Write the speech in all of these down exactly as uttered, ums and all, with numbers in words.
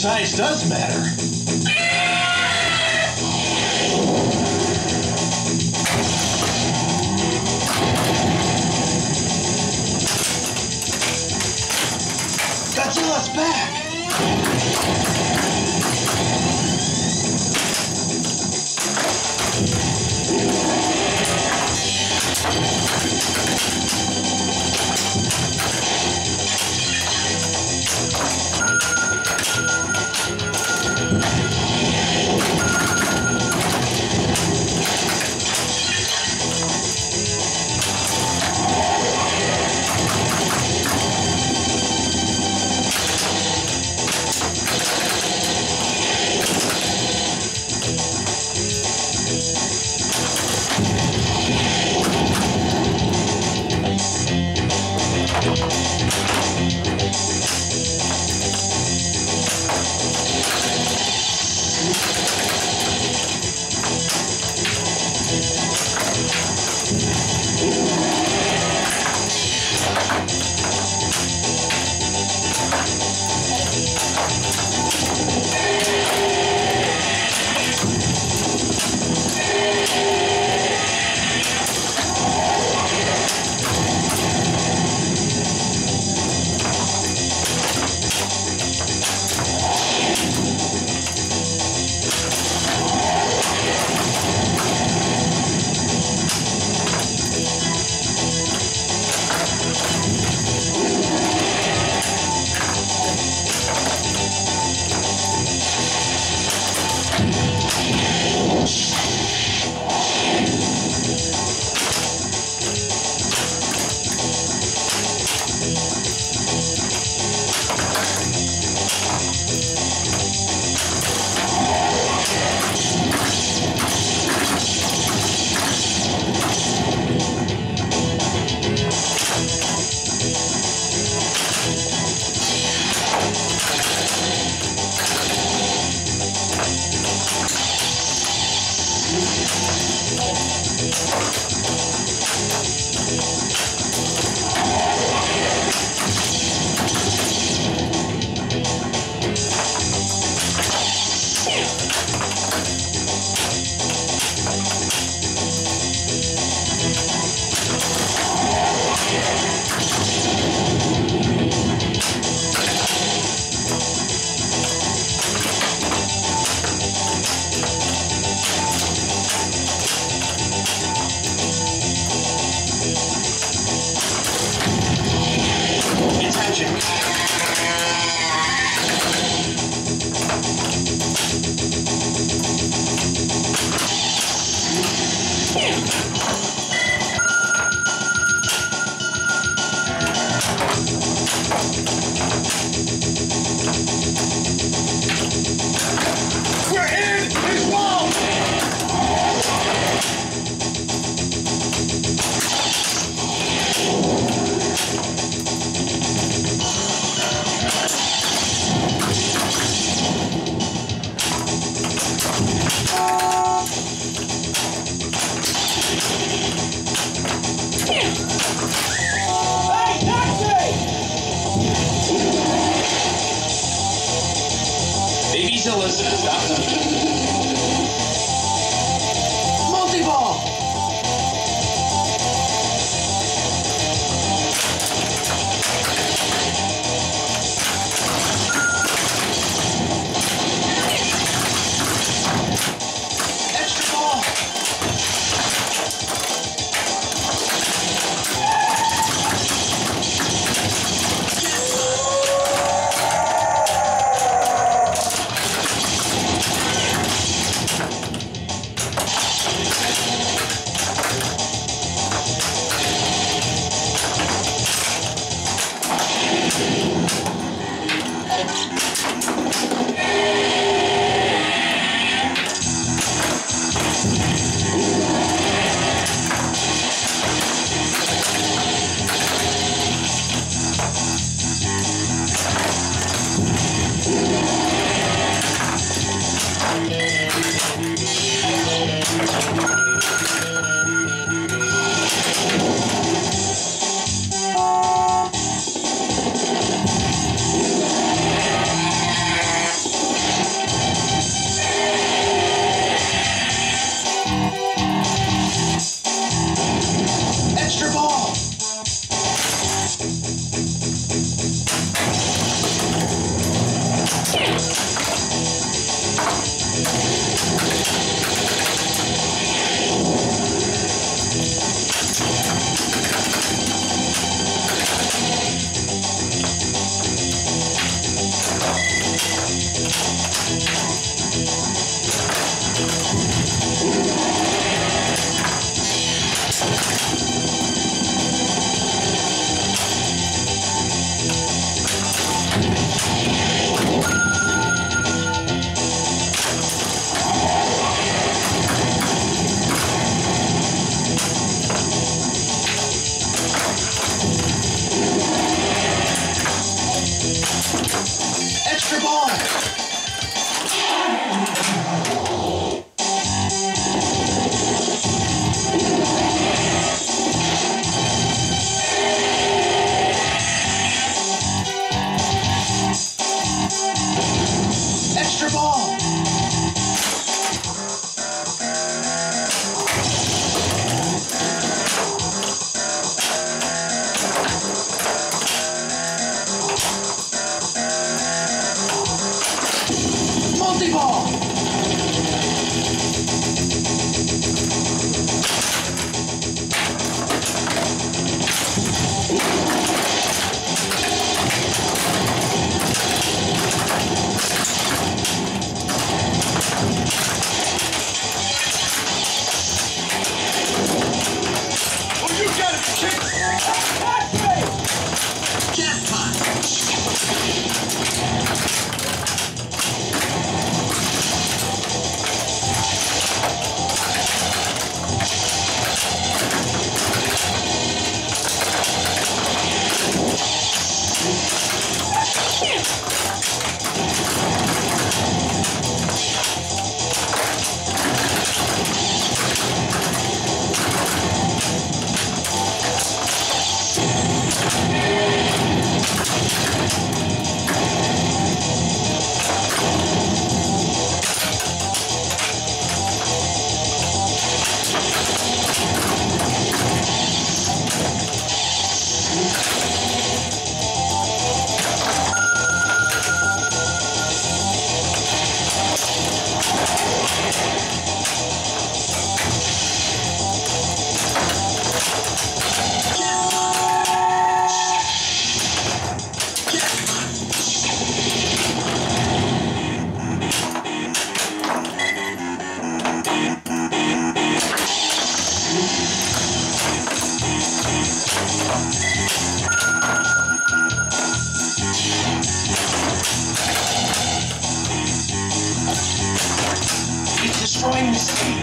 Size does matter. Godzilla's back! Godzilla's awesome. Multi-ball! Extra ball! Yeah. Destroying the city.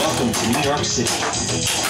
Welcome to New York City.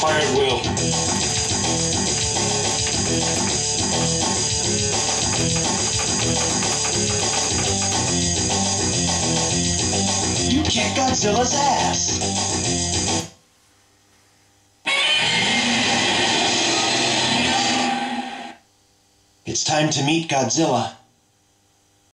Fired will. You kicked Godzilla's ass. It's time to meet Godzilla.